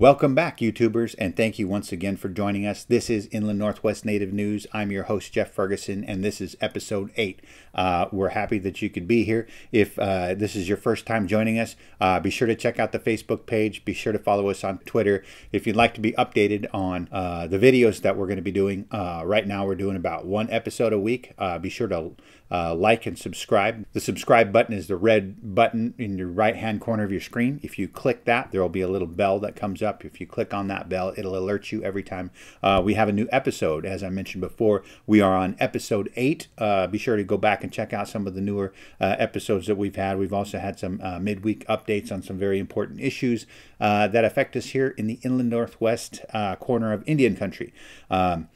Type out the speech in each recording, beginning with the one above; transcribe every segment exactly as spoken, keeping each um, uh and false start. Welcome back, YouTubers, and thank you once again for joining us. This is Inland Northwest Native News. I'm your host, Jeff Ferguson, and this is episode eight. Uh, we're happy that you could be here. If uh, this is your first time joining us, uh, be sure to check out the Facebook page. Be sure to follow us on Twitter. If you'd like to be updated on uh, the videos that we're going to be doing, uh, right now we're doing about one episode a week. Uh, be sure to uh, like and subscribe. The subscribe button is the red button in your right-hand corner of your screen. If you click that, there will be a little bell that comes up. If you click on that bell, it'll alert you every time uh, we have a new episode. As I mentioned before, we are on episode eight. Uh, be sure to go back and check out some of the newer uh, episodes that we've had. We've also had some uh, midweek updates on some very important issues uh, that affect us here in the Inland Northwest uh, corner of Indian Country. Um,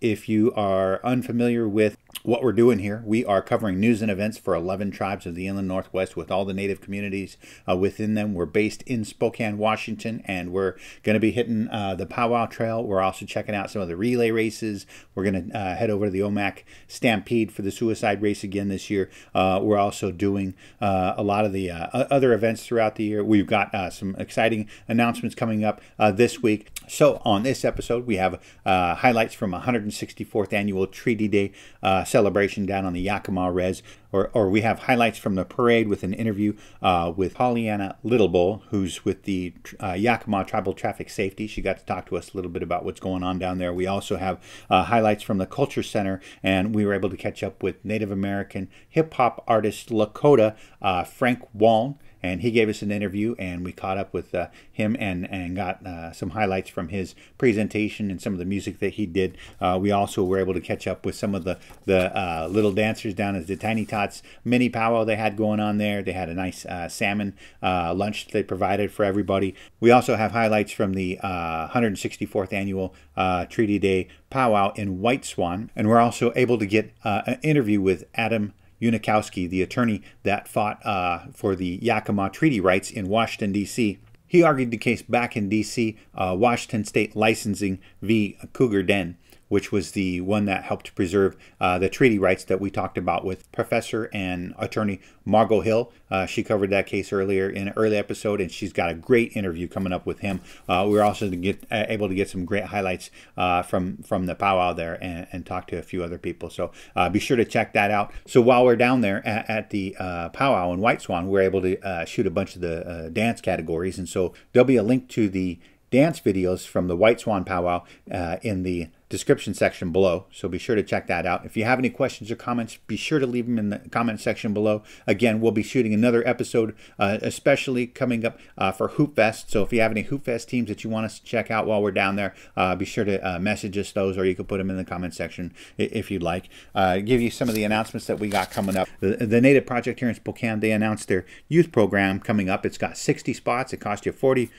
if you are unfamiliar with what we're doing here, we are covering news and events for eleven tribes of the Inland Northwest with all the Native communities uh, within them. We're based in Spokane, Washington, and we're going to be hitting uh, the Powwow Trail. We're also checking out some of the relay races. We're going to uh, head over to the Omak Stampede for the suicide race again this year. Uh, we're also doing uh, a lot of the uh, other events throughout the year. We've got uh, some exciting announcements coming up uh, this week. So on this episode, we have uh, highlights from one hundred sixty-fourth Annual Treaty Day uh, celebration down on the Yakima Res, or, or we have highlights from the parade with an interview uh, with Pollyanna Littlebull, who's with the uh, Yakima Tribal Traffic Safety. She got to talk to us a little bit about what's going on down there. We also have uh, highlights from the Culture Center, and we were able to catch up with Native American hip-hop artist Lakota uh, Frank Waln, and he gave us an interview, and we caught up with uh, him and, and got uh, some highlights from his presentation and some of the music that he did. Uh, we also were able to catch up with some of the, the uh, little dancers down at the Tiny Tots Mini Powwow they had going on there. They had a nice uh, salmon uh, lunch that they provided for everybody. We also have highlights from the uh, one hundred sixty-fourth Annual uh, Treaty Day Powwow in White Swan, and we're also able to get uh, an interview with Adam Unikowski, the attorney that fought uh, for the Yakima treaty rights in Washington, D C He argued the case back in D C, uh, Washington State Licensing v. Cougar Den, which was the one that helped preserve uh, the treaty rights that we talked about with Professor and attorney Margot Hill. Uh, she covered that case earlier in an early episode, and she's got a great interview coming up with him. Uh, we were also to get, uh, able to get some great highlights uh, from, from the powwow there, and, and talk to a few other people. So uh, be sure to check that out. So while we're down there at, at the uh, powwow in White Swan, we're able to uh, shoot a bunch of the uh, dance categories. And so there'll be a link to the dance videos from the White Swan Powwow uh, in the description section below, so be sure to check that out. If you have any questions or comments, be sure to leave them in the comment section below. Again, we'll be shooting another episode, uh, especially coming up uh, for Hoop Fest. So if you have any Hoop Fest teams that you want us to check out while we're down there, uh, be sure to uh, message us those, or you can put them in the comment section if you'd like. Uh, give you some of the announcements that we got coming up. The, the Native Project here in Spokane, they announced their youth program coming up. It's got sixty spots. It costs you forty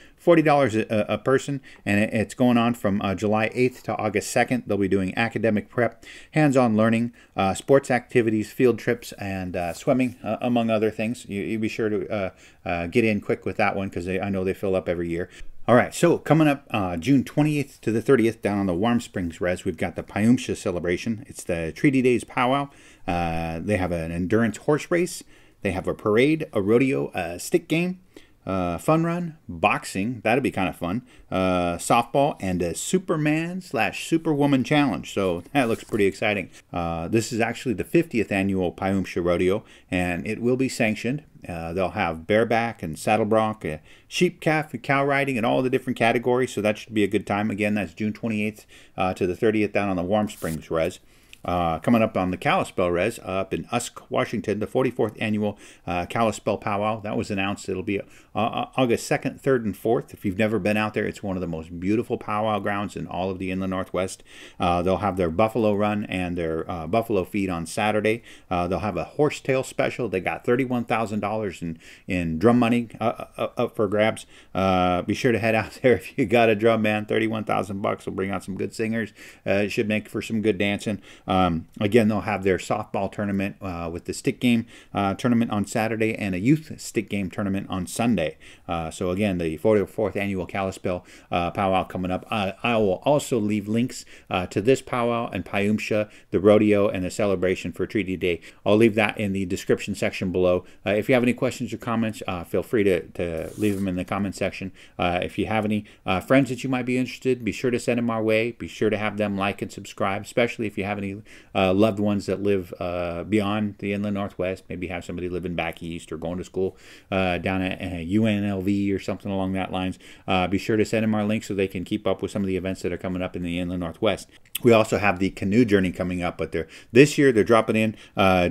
dollars a, a person, and it, it's going on from uh, July eighth to August second. They'll be doing academic prep, hands-on learning, uh, sports activities, field trips, and uh, swimming, uh, among other things. You, you be sure to uh, uh, get in quick with that one, because I know they fill up every year. All right, so coming up uh, June twentieth to the thirtieth down on the Warm Springs Res, we've got the Payumsha celebration. It's the Treaty Days Powwow. Uh, they have an endurance horse race. They have a parade, a rodeo, a stick game, Uh, fun run, boxing, that'll be kind of fun, uh, softball, and a Superman slash Superwoman challenge. So that looks pretty exciting. Uh, this is actually the fiftieth annual Payumsha Rodeo, and it will be sanctioned. Uh, they'll have bareback and saddle bronc, uh, sheep, calf, and cow riding, and all the different categories. So that should be a good time. Again, that's June twenty-eighth uh, to the thirtieth down on the Warm Springs Res. Uh, coming up on the Kalispell Res uh, up in Usk, Washington, the forty-fourth annual uh, Kalispell Powwow. That was announced. It'll be uh, August second, third, and fourth. If you've never been out there, it's one of the most beautiful powwow grounds in all of the Inland Northwest. Uh, they'll have their buffalo run and their uh, buffalo feed on Saturday. Uh, they'll have a horsetail special. They got thirty-one thousand dollars in, in drum money uh, uh, up for grabs. Uh, be sure to head out there if you got a drum, man. thirty-one thousand bucks will bring out some good singers. Uh, it should make for some good dancing. Um, again, they'll have their softball tournament uh, with the stick game uh, tournament on Saturday and a youth stick game tournament on Sunday. Uh, so again, the forty-fourth annual Kalispell uh, powwow coming up. I, I will also leave links uh, to this powwow and Payumsha, the rodeo, and the celebration for Treaty Day. I'll leave that in the description section below. Uh, if you have any questions or comments, uh, feel free to, to leave them in the comment section. Uh, if you have any uh, friends that you might be interested, be sure to send them our way. Be sure to have them like and subscribe, especially if you have any uh, loved ones that live uh, beyond the Inland Northwest. Maybe have somebody living back east or going to school uh, down at uh, U N L V or something along that lines. Uh, be sure to send them our link so they can keep up with some of the events that are coming up in the Inland Northwest. We also have the canoe journey coming up, but they're, this year they're dropping in uh,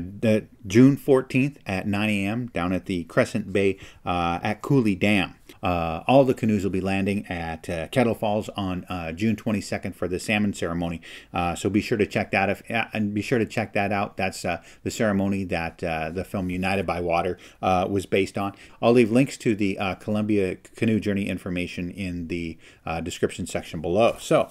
June fourteenth at nine A M down at the Crescent Bay uh, at Cooley Dam. Uh, all the canoes will be landing at uh, Kettle Falls on uh, June twenty-second for the salmon ceremony. Uh, so be sure to check that if, uh, and be sure to check that out. That's uh, the ceremony that uh, the film United by Water uh, was based on. I'll leave links to the uh, Columbia Canoe Journey information in the uh, description section below. So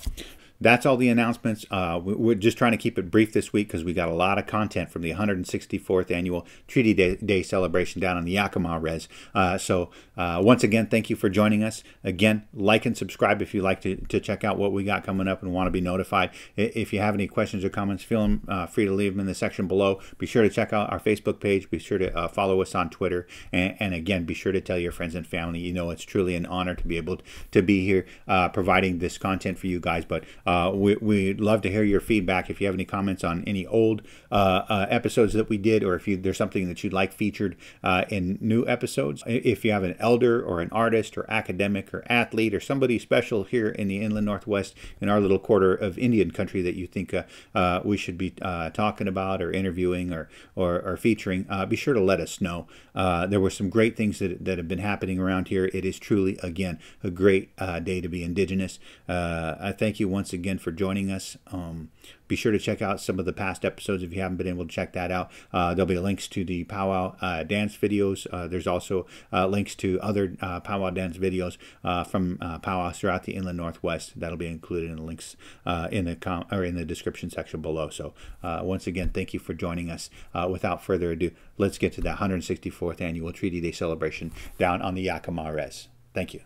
that's all the announcements. Uh, we're just trying to keep it brief this week because we got a lot of content from the one hundred sixty-fourth annual Treaty Day, Day celebration down on the Yakima Res. Uh, so uh, once again, thank you for joining us. Again, like and subscribe if you like to, to check out what we got coming up and want to be notified. If you have any questions or comments, feel uh, free to leave them in the section below. Be sure to check out our Facebook page. Be sure to uh, follow us on Twitter. And, and again, be sure to tell your friends and family. You know, it's truly an honor to be able to be here uh, providing this content for you guys. But Uh, we, we'd love to hear your feedback. If you have any comments on any old uh, uh, episodes that we did, or if you, there's something that you'd like featured uh, in new episodes. If you have an elder or an artist or academic or athlete or somebody special here in the Inland Northwest in our little quarter of Indian country that you think uh, uh, we should be uh, talking about or interviewing or, or, or featuring, uh, be sure to let us know. Uh, there were some great things that, that have been happening around here. It is truly, again, a great uh, day to be Indigenous. Uh, I thank you once again. again for joining us. Um, be sure to check out some of the past episodes if you haven't been able to check that out. Uh, there'll be links to the powwow uh, dance videos. Uh, there's also uh, links to other uh, powwow dance videos uh, from uh, powwows throughout the Inland Northwest. That'll be included in the links uh, in the com or in the description section below. So uh, once again, thank you for joining us. Uh, without further ado, let's get to that one hundred sixty-fourth annual Treaty Day celebration down on the Yakima Res. Thank you.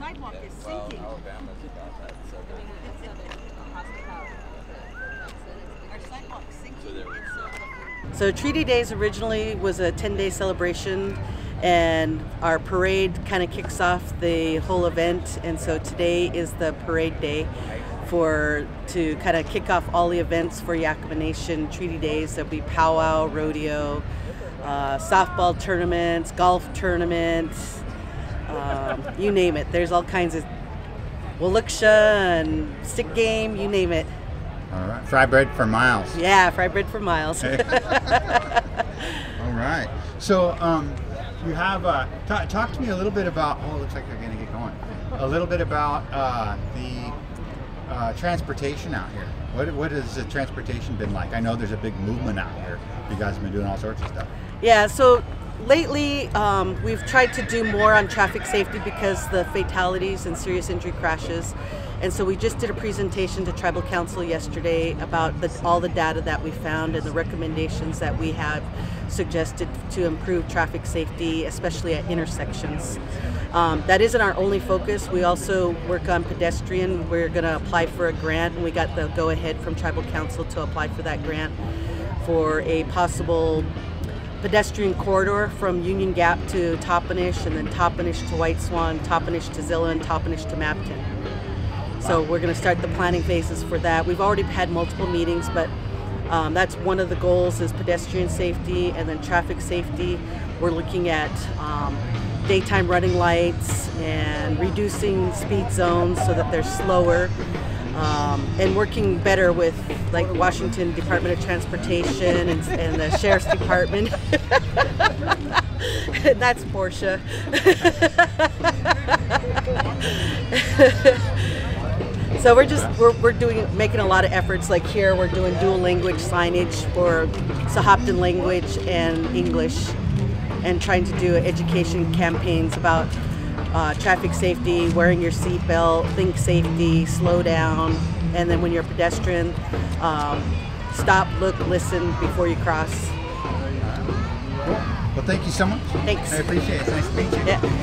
Sidewalk is sinking. Well, Alabama's got that. So I mean, it's a hospitality. Our sidewalk's sinking. So Treaty Days originally was a ten-day celebration, and our parade kind of kicks off the whole event. And so today is the parade day for to kind of kick off all the events for Yakima Nation. Treaty Days, there'll be powwow, rodeo, uh, softball tournaments, golf tournaments. Um, you name it. There's all kinds of Woluksha and stick game, you name it. All right. Fry bread for miles. Yeah, fry bread for miles. All right. So um, you have, uh, talk to me a little bit about, oh, it looks like they're going to get going, a little bit about uh, the uh, transportation out here. What, what has the transportation been like? I know there's a big movement out here. You guys have been doing all sorts of stuff. Yeah, so lately, um, we've tried to do more on traffic safety because the fatalities and serious injury crashes. And so we just did a presentation to Tribal Council yesterday about the, all the data that we found and the recommendations that we have suggested to improve traffic safety, especially at intersections. Um, that isn't our only focus. We also work on pedestrian. We're going to apply for a grant, and we got the go-ahead from Tribal Council to apply for that grant for a possible pedestrian corridor from Union Gap to Toppenish, and then Toppenish to White Swan, Toppenish to Zilla, and Toppenish to Mapton. So we're going to start the planning phases for that. We've already had multiple meetings, but um, that's one of the goals is pedestrian safety and then traffic safety. We're looking at um, daytime running lights and reducing speed zones so that they're slower. Um, and working better with like Washington Department of Transportation and, and the Sheriff's Department. And that's Portia. So we're just we're, we're doing making a lot of efforts. Like here, we're doing dual language signage for Sohopton language and English, and trying to do education campaigns about uh, traffic safety, wearing your seatbelt, think safety, slow down, and then when you're a pedestrian, um, stop, look, listen before you cross. Well, thank you so much. Thanks. I appreciate it. Nice to meet you. Yeah.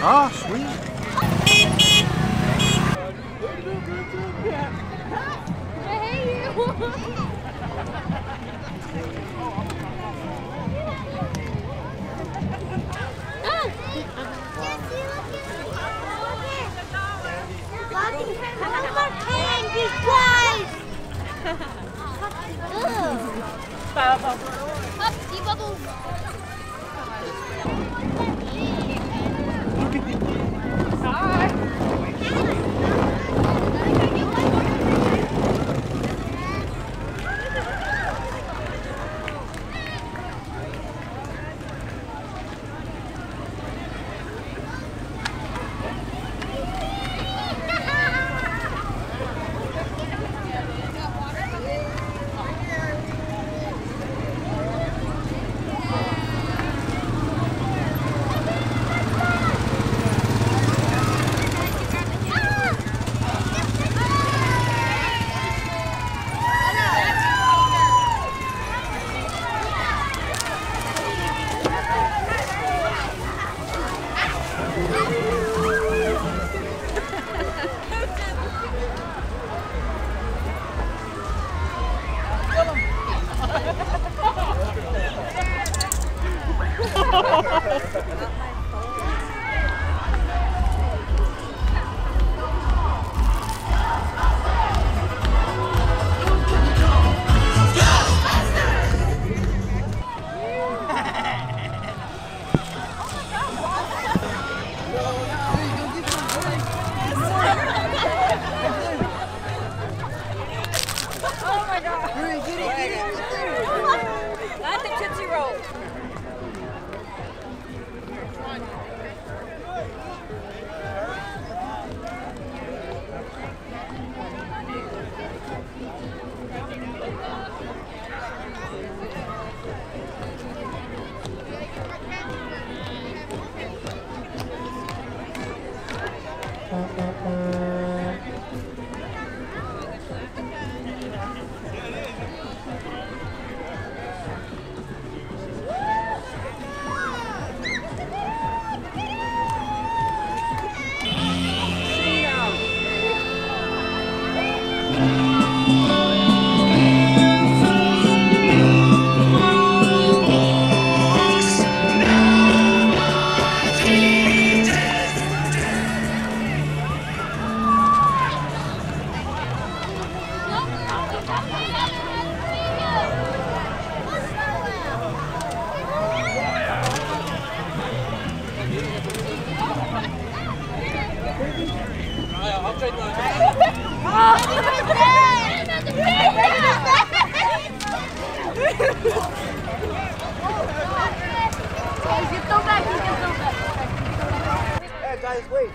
Oh, sweet. I hate you. Oh.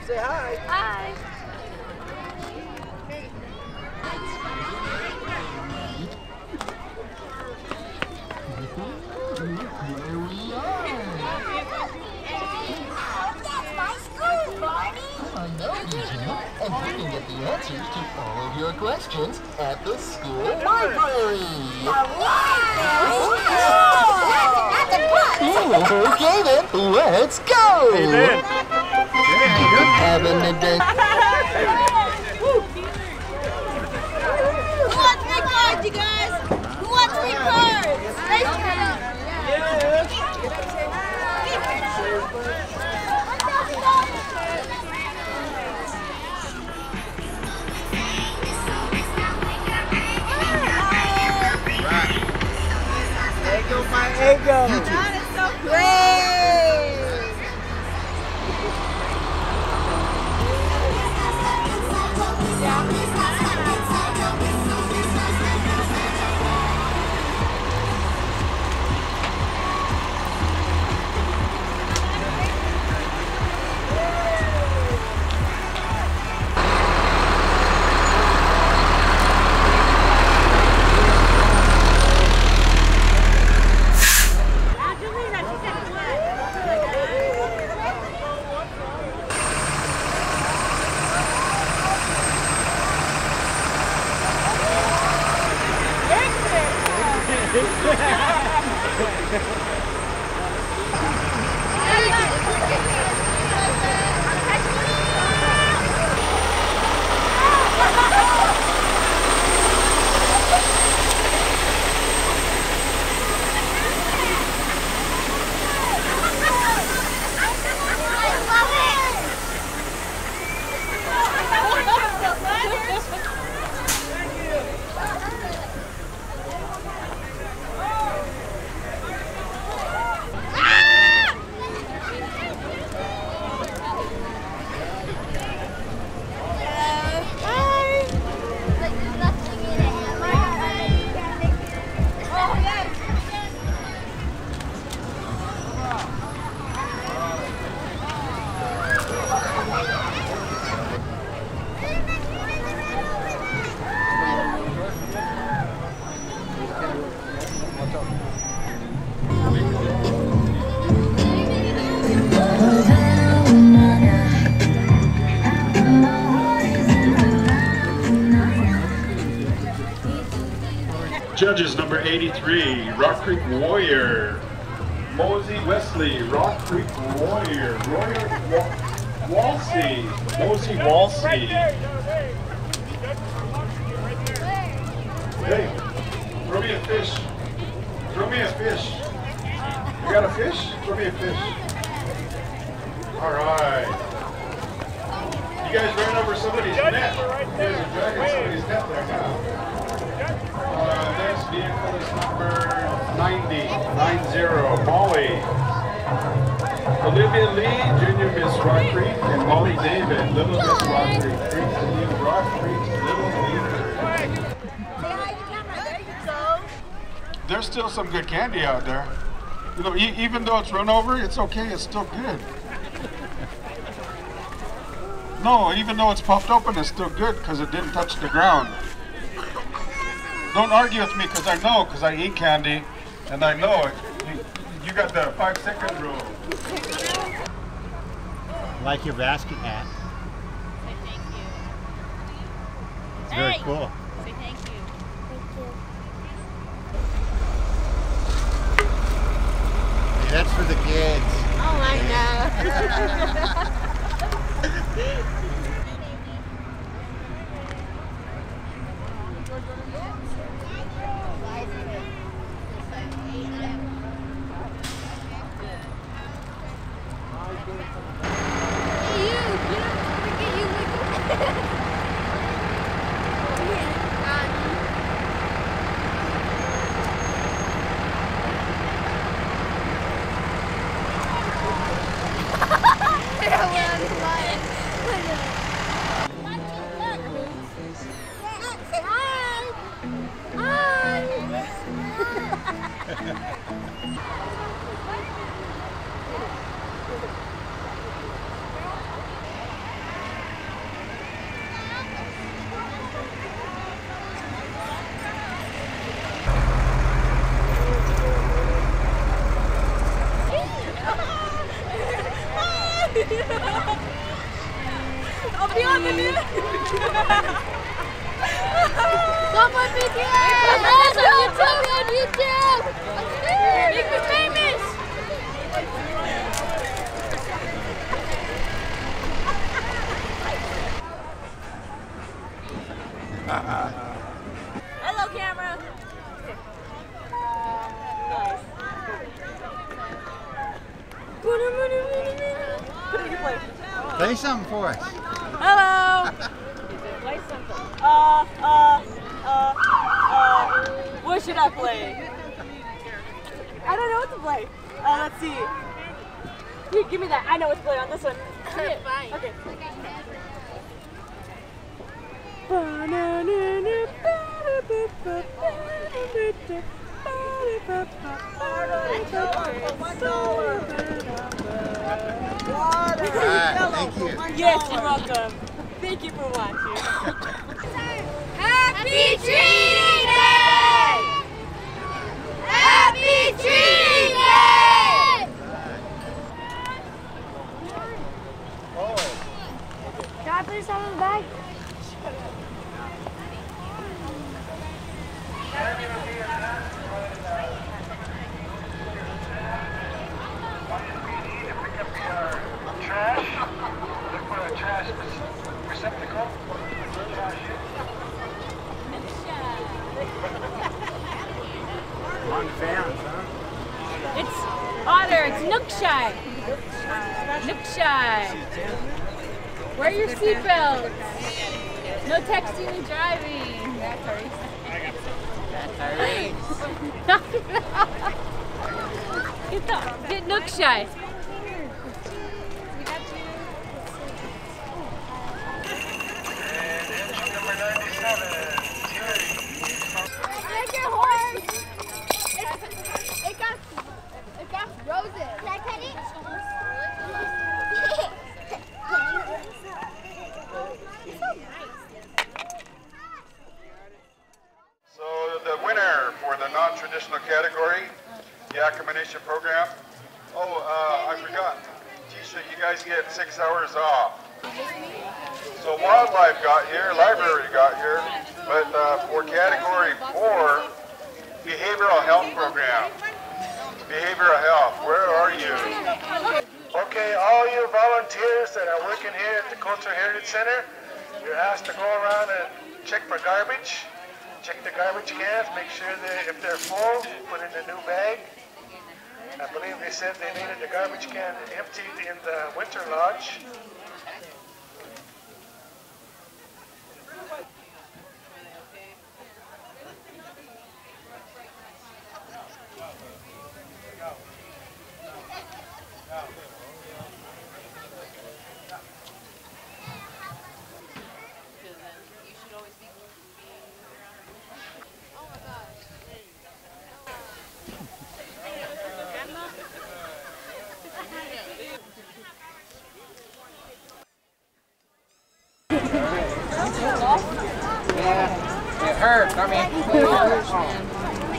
Say hi. Hi. Hey. Oh, that's my school, Barney. I know you do, and you can get the answers to all of your questions at the school library. All right, Barney. That's a bus. Okay then, let's go. Hey, man. Having a day. Who wants free cards, you guys? Who wants free cards? Let's go. Ego, my ego. That is so great. Judges number eighty-three, Rock Creek Warrior. Mosey Wesley, Rock Creek Warrior. Royer Walsey, Mosey Walsey. Hey, throw me a fish. Throw me a fish. You got a fish? Throw me a fish. All right. You guys ran over somebody's net. There's a dragon somebody's net there now. Uh, next vehicle is number ninety, nine zero, Molly. Olivia Lee, Junior Miss Rock Creek, and Molly David, Little Miss Rock Creek, Creek Little Rock Creek, Little Leader. There's still some good candy out there. You know, e even though it's run over, it's okay, it's still good. No, even though it's puffed open, it's still good because it didn't touch the ground. Don't argue with me because I know, because I eat candy and I know it. You, you got the five second rule. Like your basket hat. Say thank you. It's very hey. Cool. Say thank you. Thank you. That's for the kids. Oh, I know. Look at you, look at you. Play something for us. Hello. Play something. Uh, uh, uh, uh, what should I play? I don't know what to play. Uh, let's see. Here, give me that. I know what to play on this one. Fine. Okay. Thank you. Yes, you're welcome. Thank you for watching. Happy Treating Day! Happy Treating Day! Oh. Can I put some in the bag? Nookshy. Nookshy. Wear your seatbelts. No texting and driving. That's our reason. That's our reason. Get nookshy. Traditional category, the accommodation program. Oh, uh, I forgot. Tisha, you guys get six hours off. So wildlife got here, library got here, but uh, for category four, behavioral health program. Behavioral health, where are you? Okay, all you volunteers that are working here at the Cultural Heritage Center, you're asked to go around and check for garbage. Check the garbage cans, make sure that if they're full, put in a new bag. I believe they said they needed the garbage can emptied in the winter lodge. Yeah, it hurts. I mean,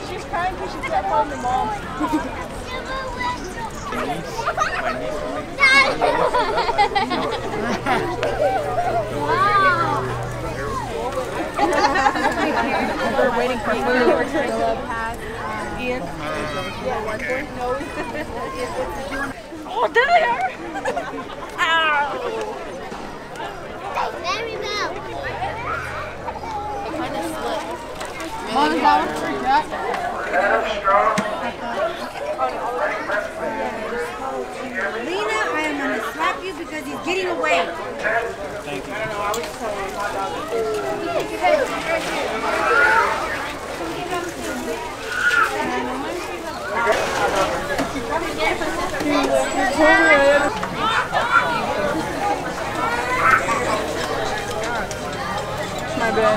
she's crying because she's at home, Mom. My niece, my niece. Wow. We're waiting for you. Oh, there! Ow! Mom's out of tree, right? Lena, I am going to slap you because he's getting away. Thank you. I don't know, I was just telling my dog. My bad.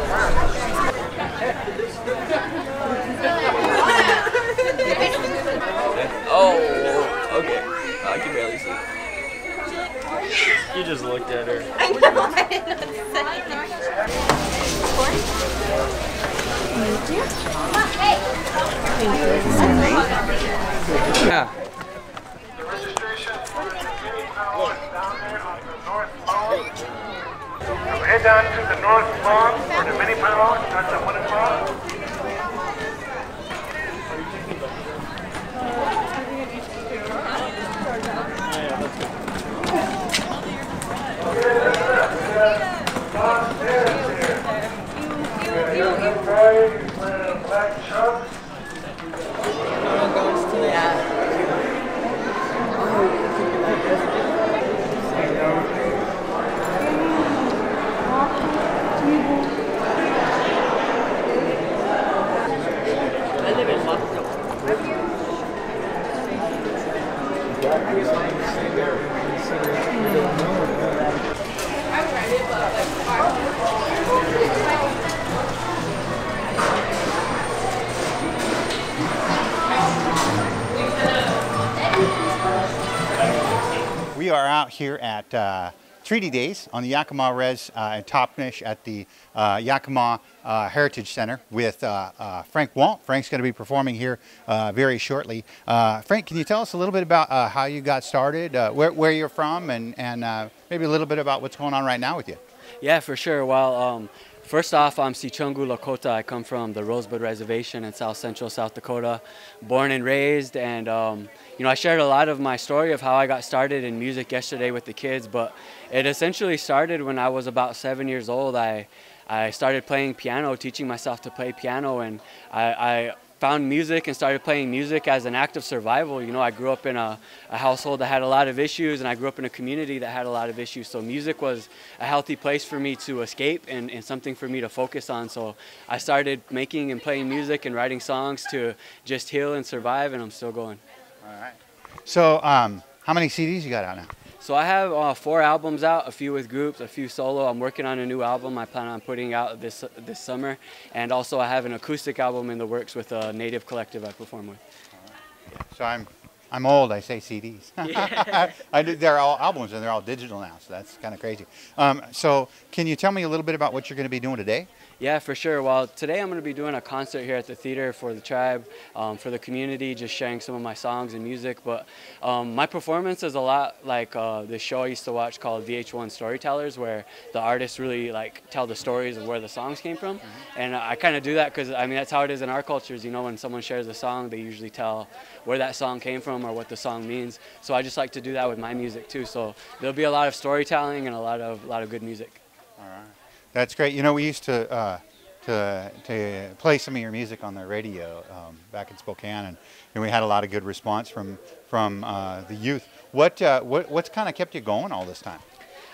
Thank you. Oh, okay. Uh, I can barely see. You just looked at her. I know. I didn't say anything. Head down to the north lawn for the mini pylon, that's at one o'clock. We are out here at uh, three D Days on the Yakima Res uh, in Toppenish at the uh, Yakima uh, Heritage Center with uh, uh, Frank Walt. Frank's going to be performing here uh, very shortly. Uh, Frank, can you tell us a little bit about uh, how you got started, uh, where, where you're from, and, and uh, maybe a little bit about what's going on right now with you? Yeah, for sure. Well, um, first off, I'm Sichungu Lakota. I come from the Rosebud Reservation in South Central South Dakota, born and raised, and um, you know, I shared a lot of my story of how I got started in music yesterday with the kids, but it essentially started when I was about seven years old. I, I started playing piano, teaching myself to play piano, and I, I found music and started playing music as an act of survival. You know, I grew up in a, a household that had a lot of issues, and I grew up in a community that had a lot of issues. So music was a healthy place for me to escape and, and something for me to focus on. So I started making and playing music and writing songs to just heal and survive, and I'm still going. All right. So um, how many C Ds you got out now? So I have uh, four albums out, a few with groups, a few solo. I'm working on a new album I plan on putting out this this summer. And also I have an acoustic album in the works with a native collective I perform with. Right. So I'm, I'm old, I say C Ds. Yeah. I do, they're all albums and they're all digital now, so that's kind of crazy. Um, so can you tell me a little bit about what you're going to be doing today? Yeah, for sure. Well, today I'm going to be doing a concert here at the theater for the tribe, um, for the community, just sharing some of my songs and music. But um, my performance is a lot like uh, the show I used to watch called V H one Storytellers, where the artists really like tell the stories of where the songs came from. Mm-hmm. And I kind of do that because, I mean, that's how it is in our cultures. You know, when someone shares a song, they usually tell where that song came from or what the song means. So I just like to do that with my music too. So there'll be a lot of storytelling and a lot of, a lot of good music. All right. That's great. You know, we used to uh, to to play some of your music on the radio um, back in Spokane, and, and we had a lot of good response from from uh, the youth. What uh, what what's kind of kept you going all this time?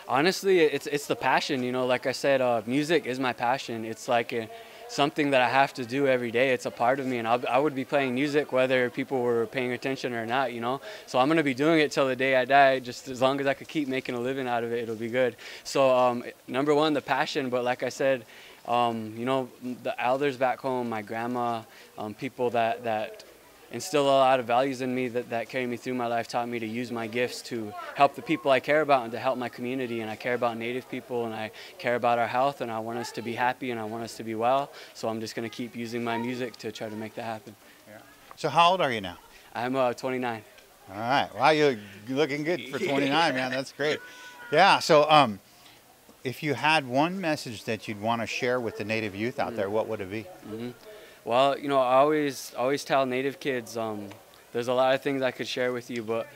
Honestly, it's it's the passion. You know, like I said, uh, music is my passion. It's like a, something that I have to do every day. It's a part of me, and I'll, I would be playing music whether people were paying attention or not, you know. So I'm going to be doing it till the day I die. Just as long as I could keep making a living out of it, it'll be good. So um, number one, the passion, but like I said, um, you know, the elders back home, my grandma, um, people that, that instill a lot of values in me that, that carry me through my life taught me to use my gifts to help the people I care about and to help my community. And I care about Native people and I care about our health, and I want us to be happy and I want us to be well. So I'm just going to keep using my music to try to make that happen. Yeah. So how old are you now? I'm uh, twenty-nine. All right. Wow, you're looking good for twenty-nine, man. That's great. Yeah. So um, if you had one message that you'd want to share with the Native youth out mm-hmm. there, what would it be? Mm-hmm. Well, you know, I always, always tell Native kids, um, there's a lot of things I could share with you, but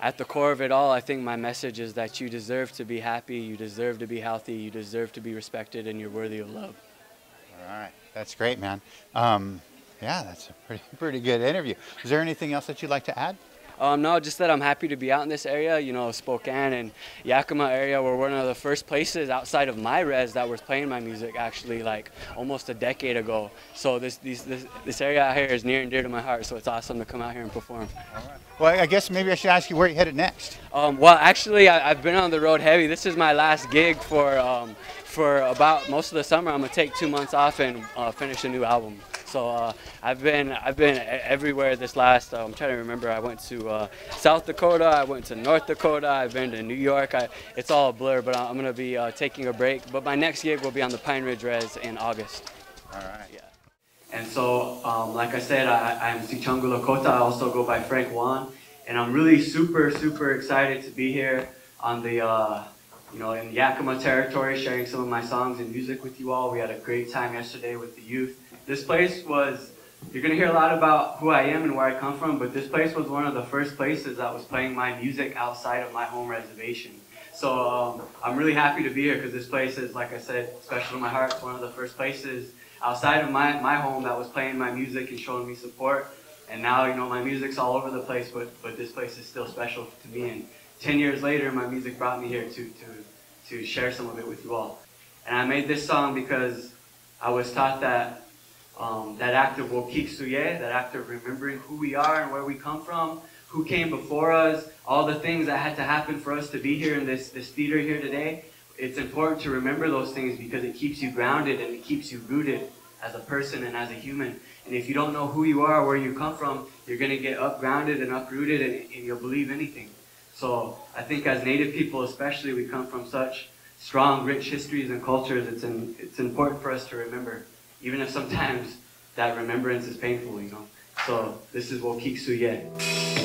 at the core of it all, I think my message is that you deserve to be happy, you deserve to be healthy, you deserve to be respected, and you're worthy of love. All right. That's great, man. Um, yeah, that's a pretty, pretty good interview. Is there anything else that you'd like to add? Um, no, just that I'm happy to be out in this area, you know, Spokane and Yakima area were one of the first places outside of my res that was playing my music actually like almost a decade ago. So this, these, this, this area out here is near and dear to my heart, so it's awesome to come out here and perform. All right. Well, I guess maybe I should ask you where you're headed next. Um, well, actually, I, I've been on the road heavy. This is my last gig for... Um, for about most of the summer, I'm gonna take two months off and uh, finish a new album. So uh, I've been I've been everywhere this last. Uh, I'm trying to remember. I went to uh, South Dakota. I went to North Dakota. I've been to New York. I, it's all a blur. But I'm gonna be uh, taking a break. But my next gig will be on the Pine Ridge Res in August. All right. Yeah. And so, um, like I said, I, I'm Sichungu Lakota. I also go by Frank Juan, and I'm really super super excited to be here on the. Uh, You know, in Yakima territory, sharing some of my songs and music with you all. We had a great time yesterday with the youth. This place was, you're going to hear a lot about who I am and where I come from, but this place was one of the first places I was playing my music outside of my home reservation. So um, I'm really happy to be here because this place is, like I said, special to my heart. It's one of the first places outside of my, my home that was playing my music and showing me support. And now, you know, my music's all over the place, but, but this place is still special to me. And, Ten years later, my music brought me here to, to, to share some of it with you all. And I made this song because I was taught that um, that act of Wokiksuye, that act of remembering who we are and where we come from, who came before us, all the things that had to happen for us to be here in this, this theater here today. It's important to remember those things because it keeps you grounded and it keeps you rooted as a person and as a human. And if you don't know who you are or where you come from, you're going to get up-grounded and uprooted and, and you'll believe anything. So I think as Native people especially, we come from such strong, rich histories and cultures, it's, in, it's important for us to remember, even if sometimes that remembrance is painful, you know. So this is Wokiksuye.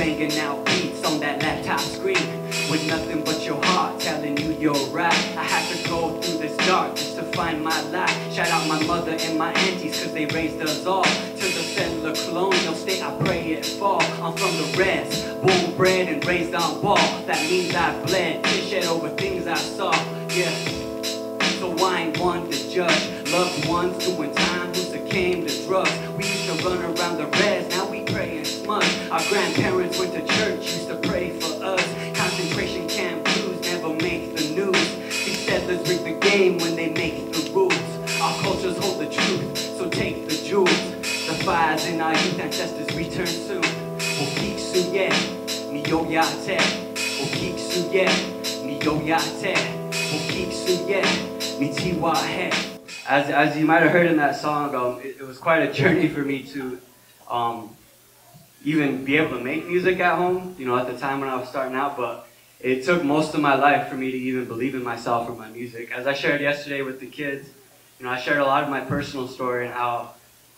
Banging out beats on that laptop screen with nothing but your heart telling you you're right. I had to go through this dark just to find my light. Shout out my mother and my aunties cause they raised us all to the settler colonial state. I pray it fall. I'm from the rest, born bred and raised on wall. That means I bled to shed over things I saw. Yeah, so I ain't one to judge. Loved ones doing time who succumbed to drugs. We used to run around the res, now we pray and smudge. Our grandparents went to church, used to pray for us. Concentration camp blues never make the news. These settlers rig the game when they make the rules. Our cultures hold the truth, so take the jewels. The fires in our youth ancestors return soon. Wokiksuye, Miyoyate. Wokiksuye, Miyoyate. Wokiksuye, Mitiwahe. As, as you might have heard in that song, um, it, it was quite a journey for me to um, even be able to make music at home, you know, at the time when I was starting out, but it took most of my life for me to even believe in myself or my music. As I shared yesterday with the kids, you know, I shared a lot of my personal story and how,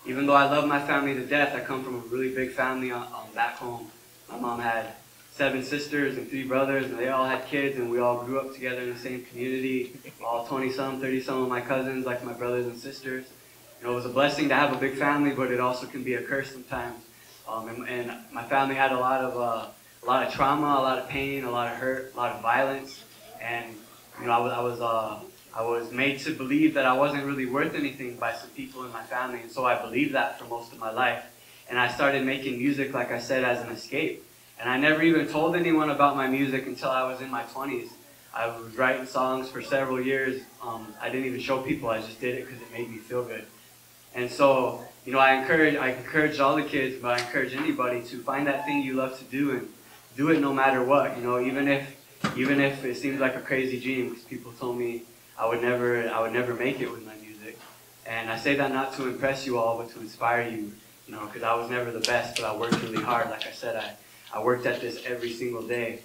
even though I love my family to death, I come from a really big family on, on back home. My mom had seven sisters and three brothers, and they all had kids, and we all grew up together in the same community. All twenty-some, thirty-some of my cousins, like my brothers and sisters. You know, it was a blessing to have a big family, but it also can be a curse sometimes. Um, and, and my family had a lot of uh, a lot of trauma, a lot of pain, a lot of hurt, a lot of violence. And you know, I was I was uh, I was made to believe that I wasn't really worth anything by some people in my family, and so I believed that for most of my life. And I started making music, like I said, as an escape. And I never even told anyone about my music until I was in my twenties. I was writing songs for several years. Um, I didn't even show people, I just did it because it made me feel good. And so, you know, I encourage, I encourage all the kids, but I encourage anybody to find that thing you love to do and do it no matter what, you know, even if, even if it seems like a crazy dream, because people told me I would never, I would never make it with my music. And I say that not to impress you all, but to inspire you, you know, because I was never the best, but I worked really hard. Like I said, I, I worked at this every single day.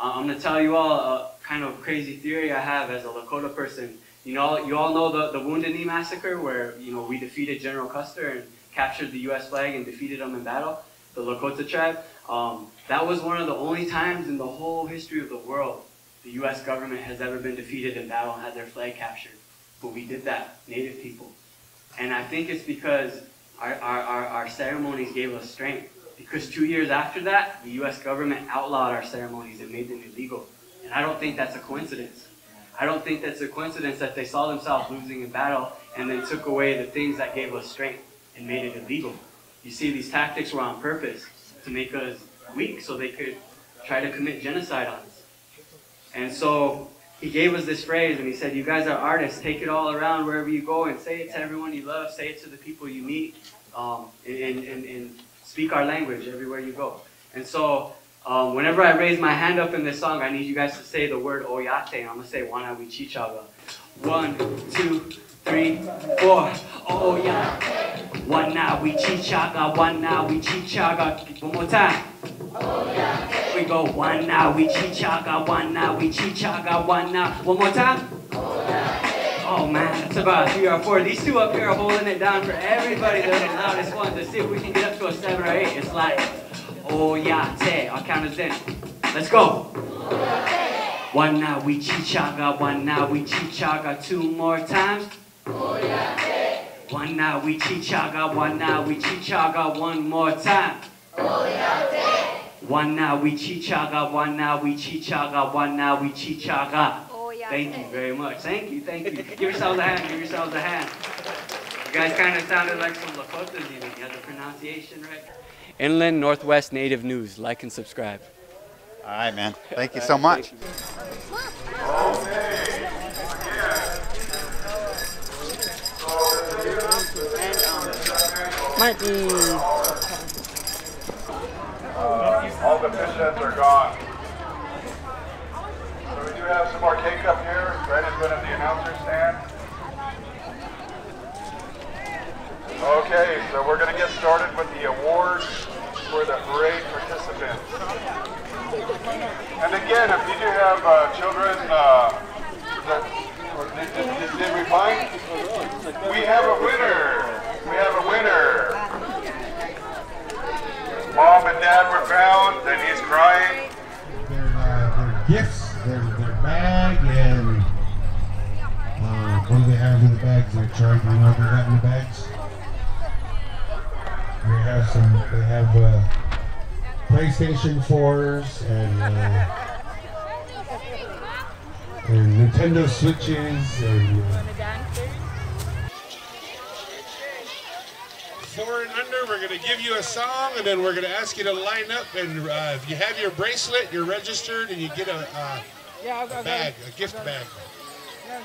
I'm going to tell you all a kind of crazy theory I have as a Lakota person. You know, you all know the, the Wounded Knee Massacre where, you know, we defeated General Custer and captured the U S flag and defeated them in battle, the Lakota tribe. Um, that was one of the only times in the whole history of the world the U S government has ever been defeated in battle and had their flag captured. But we did that, Native people. And I think it's because our, our, our, our ceremonies gave us strength. Because two years after that, the U S government outlawed our ceremonies and made them illegal. And I don't think that's a coincidence. I don't think that's a coincidence that they saw themselves losing in battle and then took away the things that gave us strength and made it illegal. You see, these tactics were on purpose to make us weak so they could try to commit genocide on us. And so he gave us this phrase, and he said, you guys are artists. Take it all around wherever you go and say it to everyone you love. Say it to the people you meet, um, and, and, and speak our language everywhere you go. And so um, whenever I raise my hand up in this song, I need you guys to say the word Oyate. I'm going to say Wanawichichaga. One, two, three, four. Oyate. Wanawichichaga. Wanawichichaga. One more time. Oyate. We go Wanawichichaga. Wanawichichaga. Wana. One more time. Oyate. Oh man, that's about three or four. These two up here are holding it down for everybody. They're the loudest ones. Let's see if we can get up to a seven or eight. It's like Oyate. I'll count us in. Let's go. Oyate. Wanawichichaga. Wanawichichaga. Two more times. Oyate. Wanawichichaga. Wanawichichaga. One more time. Oyate. Wanawichichaga. Wanawichichaga. Wanawichichaga. Thank you very much. Thank you, thank you. Give yourselves a hand, give yourselves a hand. You guys kind of sounded like some Lakotas, even. You had the pronunciation right. Inland Northwest Native News. Like and subscribe. All right, man. Thank you so much. Martin. All the fish heads are gone. So we do have some more cake up here, right in front of the announcer stand. Okay, so we're going to get started with the awards for the parade participants. And again, if you do have uh, children, uh, that, did, did, did, did we find? We have a winner! We have a winner! Mom and Dad were found, and he's crying. Their, uh, their gifts, their, their bag, and uh, what do they have in the bags? They're charging what they got in the bags. They have some. They have uh, PlayStation fours and uh, and Nintendo Switches and. Uh, Four and under, we're going to give you a song, and then we're going to ask you to line up. And uh, if you have your bracelet, you're registered, and you get a, uh, yeah, a bag, a gift bag. Yeah.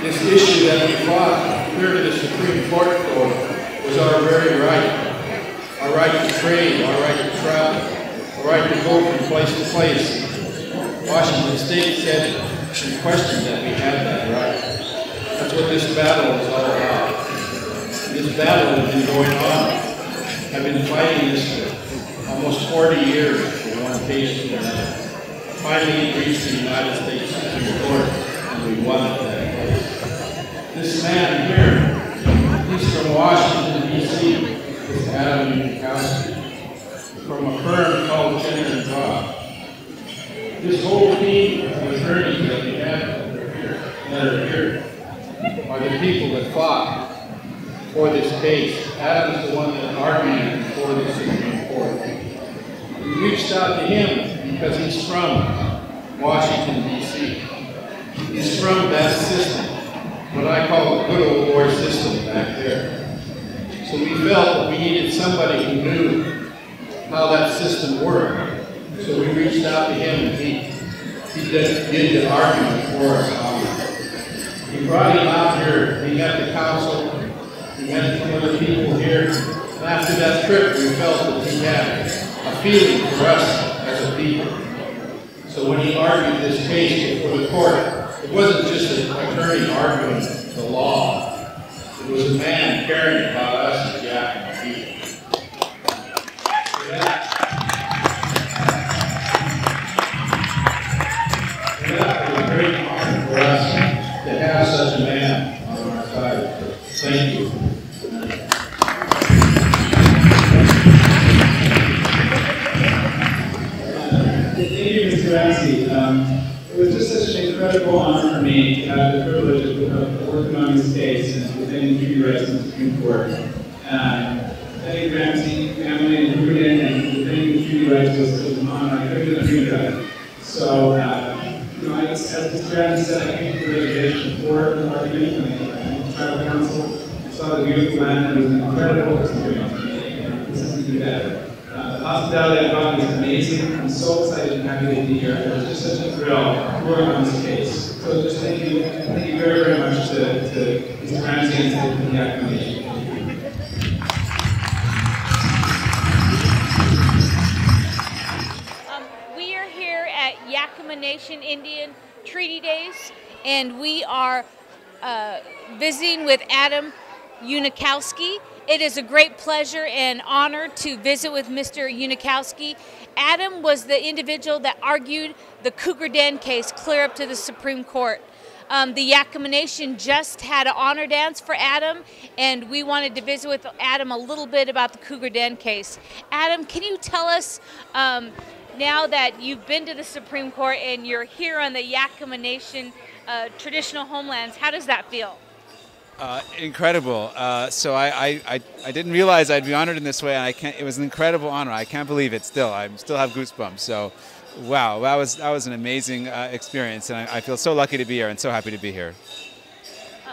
This issue that we fought here to the Supreme Court for was our very right. Our right to trade, our right to travel, our right to go from place to place. Washington State said in question that we had that right. That's what this battle is all about. This battle has been going on. I've been fighting this for almost forty years for one case and another. Finally, it reached the United States Supreme Court, and we won it that way. This man here, he's from Washington, D C, is Adam Unikowski, from a firm called Jenner and Roth. This whole team of attorneys that we have that are here are the people that fought for this case. Adam is the one that argued for the Supreme Court. We reached out to him because he's from Washington, D C. He's from that system, what I call the good old boy system back there. So we felt that we needed somebody who knew how that system worked. So we reached out to him, and he, he did, did the argument for us. We brought him out here. We got the council. We had some other people here. And after that trip, we felt that he had a feeling for us as a people. So when he argued this case before the court, it wasn't just an attorney arguing the law. It was a man caring about us as the Yakima people. So that, so that was a great honor for us to have such a man on our side. Thank you. Um, it was just such an incredible honor for me to have the privilege of, of working on this case and defending treaty rights in the Supreme Court. Uh, Betty Ramsey, family, and Rudin, and defending the treaty rights was, was an honor I couldn't dream about. So, uh, you know, I just, as Mister Adams said, I came to the litigation for the argument and the tribal council. I saw the beautiful land. It was an incredible experience for me, and this is even better. Uh, the hospitality I got was amazing. I'm so excited and happy to be here. It was just such a thrill working on this case. So just thank you, thank you very, very much to, to Mister Ramsey and to the Yakima Nation. Um, we are here at Yakima Nation Indian Treaty Days, and we are uh, visiting with Adam Unikowski. It is a great pleasure and honor to visit with Mister Unikowski. Adam was the individual that argued the Cougar Den case clear up to the Supreme Court. Um, the Yakima Nation just had an honor dance for Adam, and we wanted to visit with Adam a little bit about the Cougar Den case. Adam, can you tell us, um, now that you've been to the Supreme Court and you're here on the Yakima Nation uh, traditional homelands, how does that feel? Uh, incredible. Uh, so I, I, I, I didn't realize I'd be honored in this way, and I can't, it was an incredible honor. I can't believe it still. I still have goosebumps. So, wow, that was, that was an amazing uh, experience, and I, I feel so lucky to be here and so happy to be here. Uh,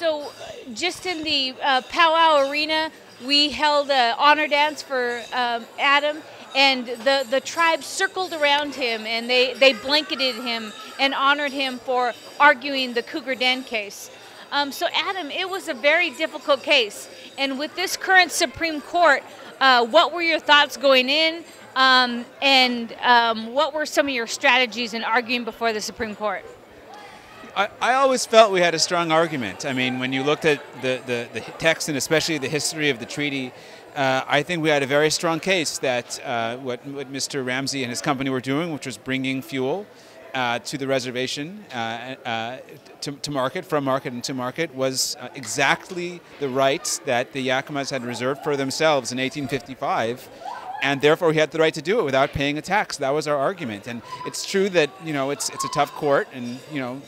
so just in the uh, powwow arena, we held an honor dance for um, Adam, and the, the tribe circled around him, and they, they blanketed him and honored him for arguing the Cougar Den case. Um, so Adam, it was a very difficult case, and with this current Supreme Court, uh, what were your thoughts going in, um, and um, what were some of your strategies in arguing before the Supreme Court? I, I always felt we had a strong argument. I mean, when you looked at the, the, the text and especially the history of the treaty, uh, I think we had a very strong case that uh, what, what Mister Ramsey and his company were doing, which was bringing fuel Uh, to the reservation, uh, uh, to, to market, from market and to market, was uh, exactly the rights that the Yakimas had reserved for themselves in eighteen fifty-five, and therefore we had the right to do it without paying a tax. That was our argument, and it's true that, you know, it's, it's a tough court, and, you know,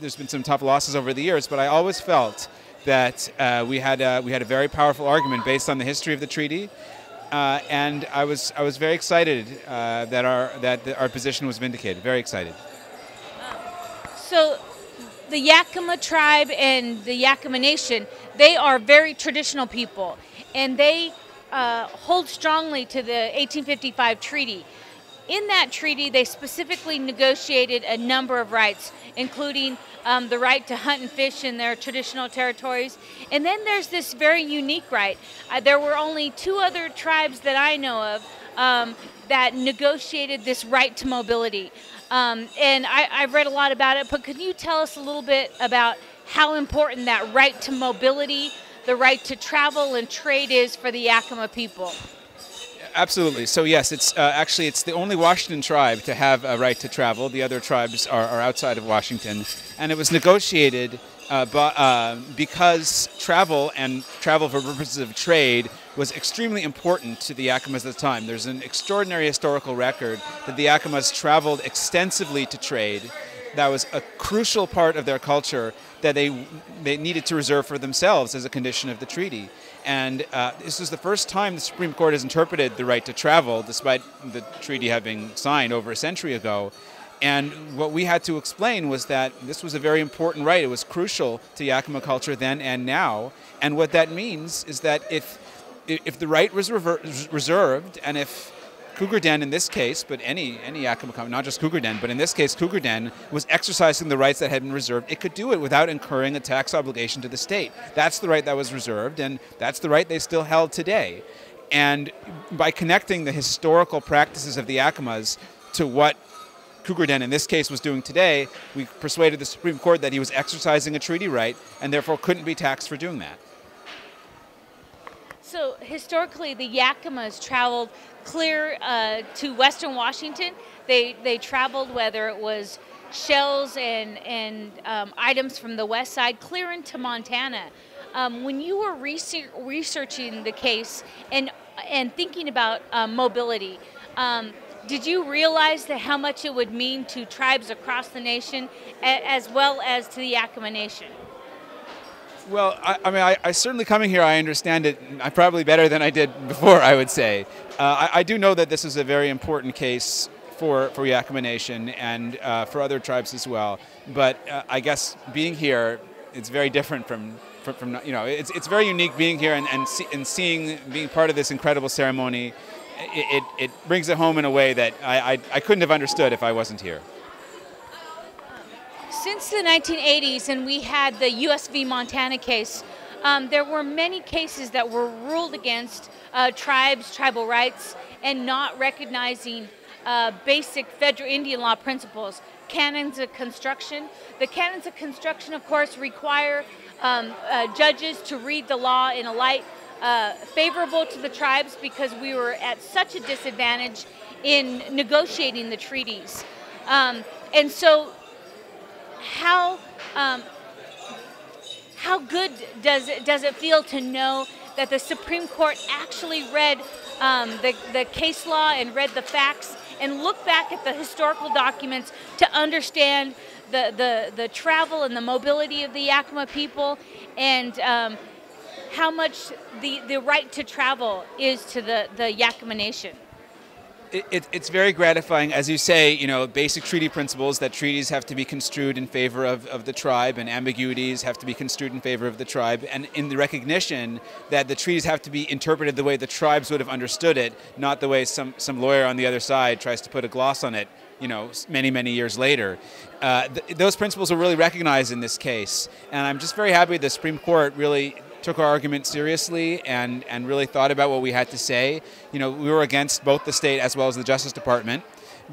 there's been some tough losses over the years, but I always felt that uh, we had a, we had a very powerful argument based on the history of the treaty. Uh, and I was I was very excited uh, that our that the, our position was vindicated. Very excited. So, the Yakima tribe and the Yakima Nation, they are very traditional people, and they uh, hold strongly to the eighteen fifty-five treaty. In that treaty, they specifically negotiated a number of rights, including um, the right to hunt and fish in their traditional territories. And then there's this very unique right. Uh, there were only two other tribes that I know of um, that negotiated this right to mobility. Um, and I, I've read a lot about it, but could you tell us a little bit about how important that right to mobility, the right to travel and trade is for the Yakima people? Absolutely. So yes, it's uh, actually it's the only Washington tribe to have a right to travel. The other tribes are, are outside of Washington, and it was negotiated uh, by, uh, because travel and travel for purposes of trade was extremely important to the Yakimas at the time. There's an extraordinary historical record that the Yakimas traveled extensively to trade. That was a crucial part of their culture that they they needed to reserve for themselves as a condition of the treaty. And uh, this was the first time the Supreme Court has interpreted the right to travel, despite the treaty having signed over a century ago. And what we had to explain was that this was a very important right. It was crucial to Yakima culture then and now. And what that means is that if, if the right was reserved, and if Cougar Den in this case, but any any Yakima company, not just Cougar Den, but in this case Cougar Den was exercising the rights that had been reserved, it could do it without incurring a tax obligation to the state. That's the right that was reserved, and that's the right they still held today. And by connecting the historical practices of the Yakimas to what Cougar Den in this case was doing today, we persuaded the Supreme Court that he was exercising a treaty right and therefore couldn't be taxed for doing that. So historically, the Yakimas traveled clear uh, to western Washington. They they traveled, whether it was shells and and um, items from the west side, clear into Montana. Um, when you were research, researching the case and and thinking about uh, mobility, um, did you realize that how much it would mean to tribes across the nation, as well as to the Yakima Nation? Well, I, I mean, I, I certainly coming here, I understand it I probably better than I did before, I would say. Uh, I, I do know that this is a very important case for, for Yakima Nation and uh, for other tribes as well. But uh, I guess being here, it's very different from, from, from you know, it's, it's very unique being here and, and, see, and seeing, being part of this incredible ceremony. It, it, it brings it home in a way that I, I, I couldn't have understood if I wasn't here. Since the nineteen eighties, and we had the U S v. Montana case, um, there were many cases that were ruled against uh, tribes, tribal rights, and not recognizing uh, basic federal Indian law principles. Canons of construction. The canons of construction, of course, require um, uh, judges to read the law in a light uh, favorable to the tribes, because we were at such a disadvantage in negotiating the treaties. Um, and so How um, how good does it does it feel to know that the Supreme Court actually read um, the the case law and read the facts and looked back at the historical documents to understand the the the travel and the mobility of the Yakima people, and um, how much the the right to travel is to the the Yakima Nation? It, it, it's very gratifying, as you say, you know, basic treaty principles, that treaties have to be construed in favor of, of the tribe, and ambiguities have to be construed in favor of the tribe, and in the recognition that the treaties have to be interpreted the way the tribes would have understood it, not the way some, some lawyer on the other side tries to put a gloss on it, you know, many, many years later. Uh, th those principles were really recognized in this case, and I'm just very happy the Supreme Court really took our argument seriously and, and really thought about what we had to say. You know, we were against both the state as well as the Justice Department,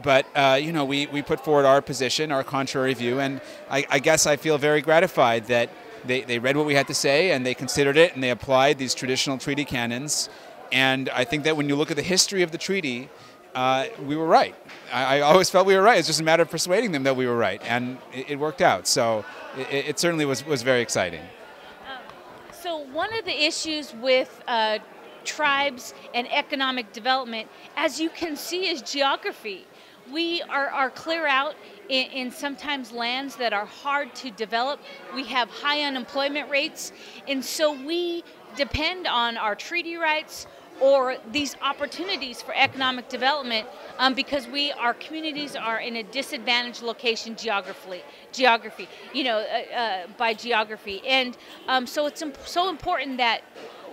but, uh, you know, we, we put forward our position, our contrary view, and I, I guess I feel very gratified that they, they read what we had to say and they considered it and they applied these traditional treaty canons. And I think that when you look at the history of the treaty, uh, we were right. I, I always felt we were right. It's just a matter of persuading them that we were right, and it, it worked out. So it, it certainly was, was very exciting. So one of the issues with uh, tribes and economic development, as you can see, is geography. We are, are clear out in, in sometimes lands that are hard to develop. We have high unemployment rates, and so we depend on our treaty rights or these opportunities for economic development um, because we, our communities are in a disadvantaged location geographically, geography, you know, uh, uh, by geography. And um, so it's imp so important that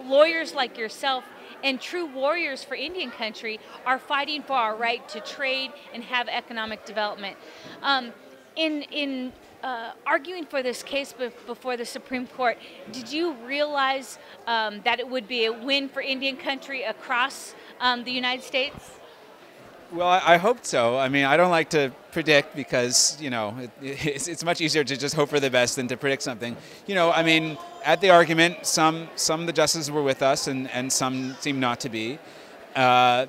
lawyers like yourself and true warriors for Indian country are fighting for our right to trade and have economic development. Um, in in uh, arguing for this case before the Supreme Court, did you realize um, that it would be a win for Indian country across um, the United States? Well, I, I hoped so. I mean, I don't like to predict because, you know, it, it's, it's much easier to just hope for the best than to predict something. You know, I mean, at the argument, some some of the justices were with us and, and some seemed not to be. Uh,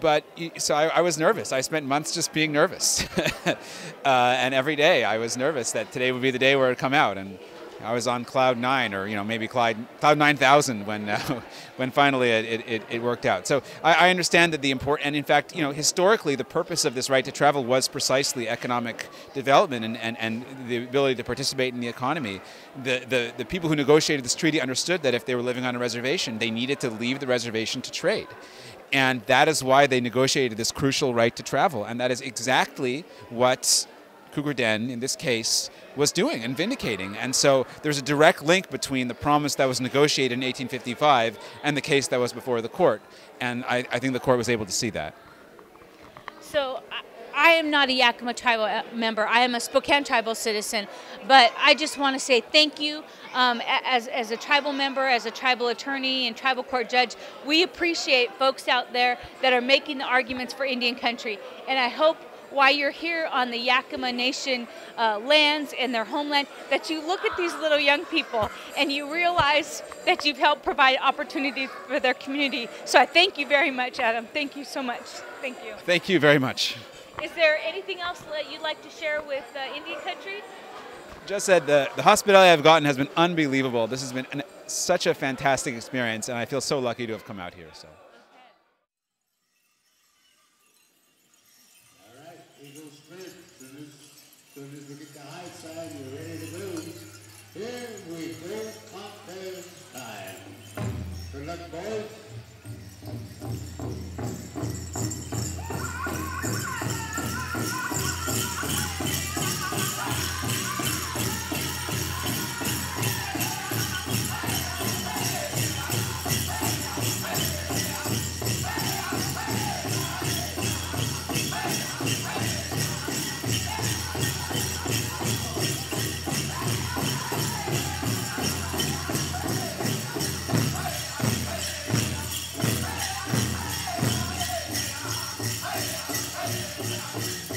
but so I, I was nervous. I spent months just being nervous. uh, and every day I was nervous that today would be the day where it would come out. And I was on cloud nine, or you know, maybe cloud cloud nine thousand when uh, when finally it, it, it worked out. So I, I understand that the import, and in fact, you know, historically the purpose of this right to travel was precisely economic development and, and, and the ability to participate in the economy. The, the the people who negotiated this treaty understood that if they were living on a reservation, they needed to leave the reservation to trade. And that is why they negotiated this crucial right to travel. And that is exactly what Cougar Den, in this case, was doing and vindicating. And so there's a direct link between the promise that was negotiated in eighteen fifty-five and the case that was before the court. And I, I think the court was able to see that. So I, I am not a Yakima tribal member. I am a Spokane tribal citizen. But I just want to say thank you. Um, as, as a tribal member, as a tribal attorney and tribal court judge, we appreciate folks out there that are making the arguments for Indian country. And I hope while you're here on the Yakima Nation uh, lands and their homeland, that you look at these little young people and you realize that you've helped provide opportunity for their community. So I thank you very much, Adam. Thank you so much. Thank you. Thank you very much. Is there anything else that you'd like to share with uh, Indian country? Just said the, the hospitality I've gotten has been unbelievable. This has been an, such a fantastic experience, and I feel so lucky to have come out here. So. Thank you.